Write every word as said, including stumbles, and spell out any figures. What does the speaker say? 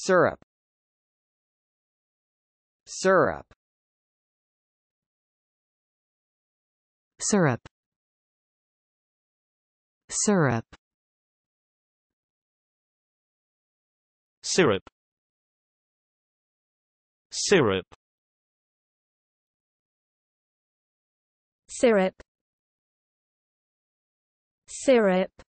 Syrup. Syrup. Syrup. Syrup. Syrup. Syrup. Syrup. Syrup.